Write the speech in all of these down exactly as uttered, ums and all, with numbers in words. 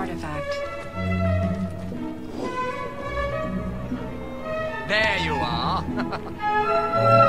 artifact. There you are!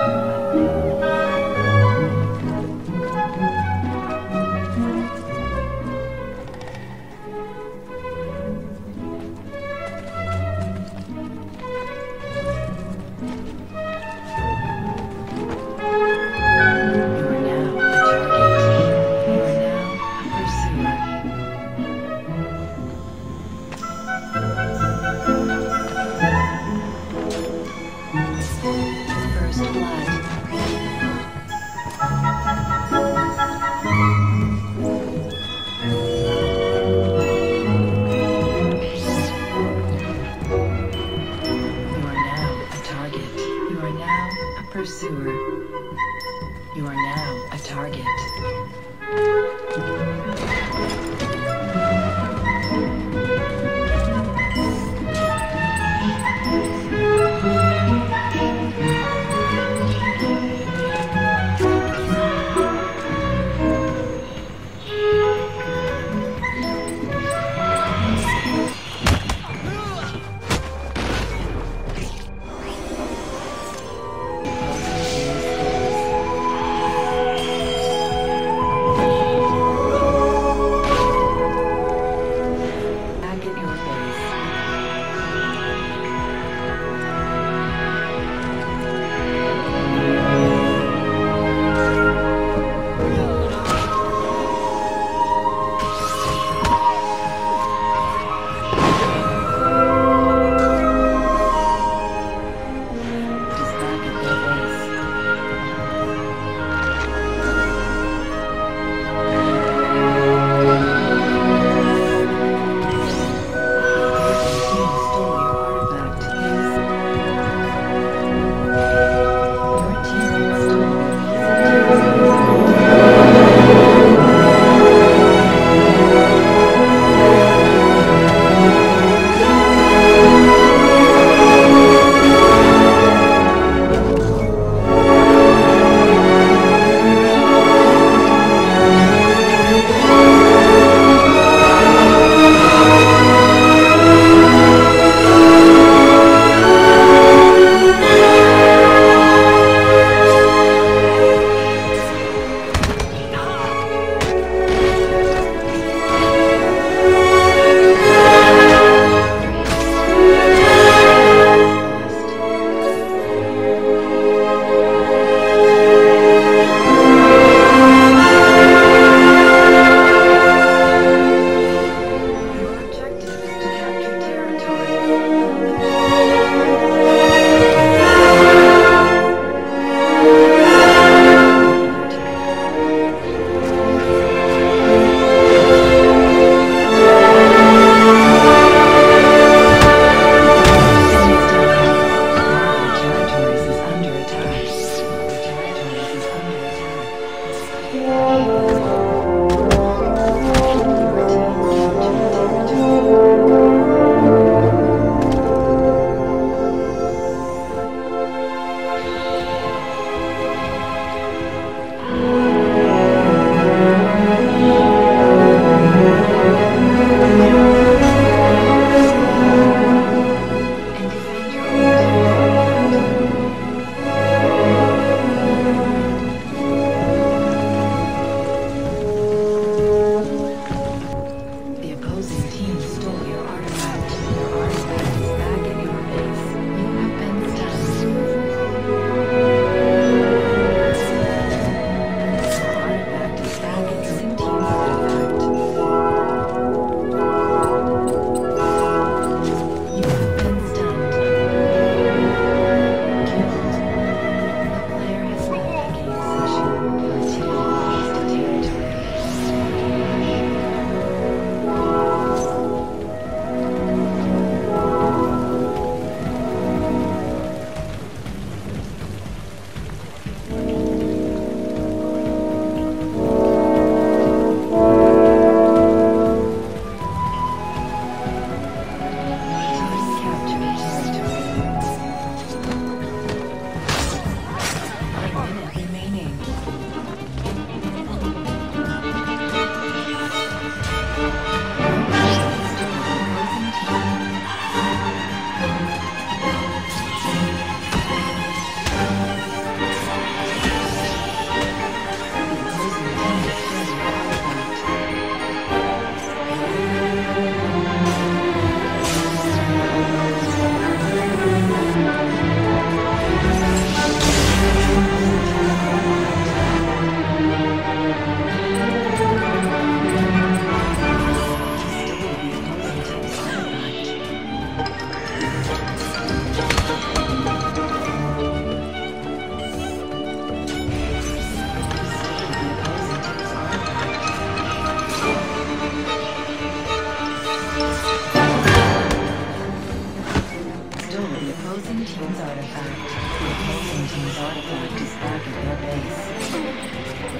opposing team's artifact. The opposing team's artifact is back at their base.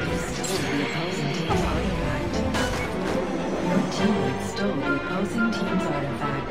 You stole the opposing team's artifact. Your teammate stole the opposing team's artifact.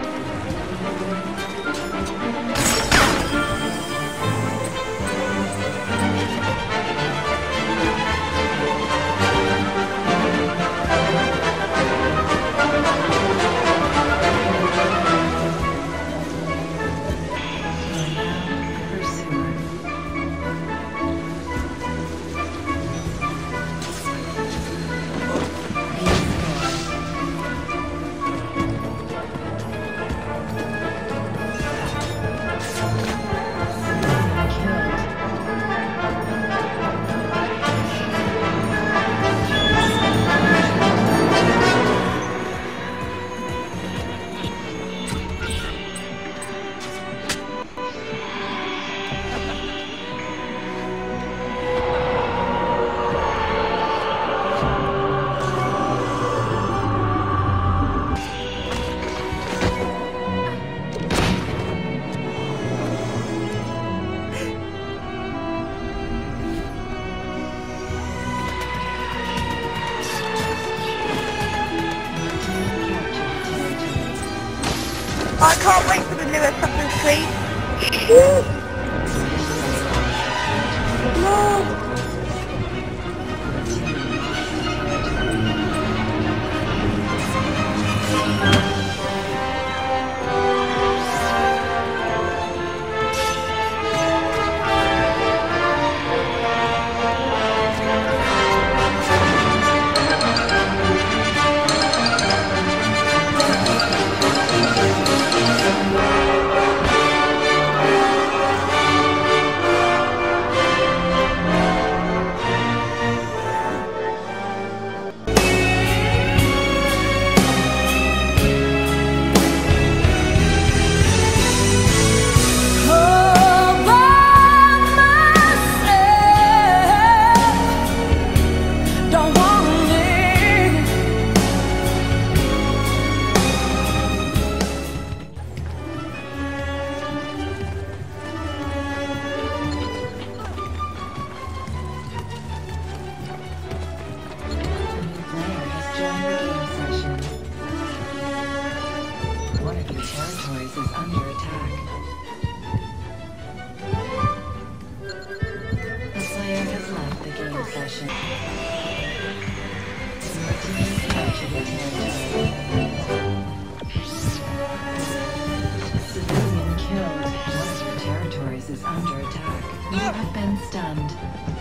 I can't wait for the new Assassin's Creed. Civilian killed. One of your territories is under attack. You have been stunned.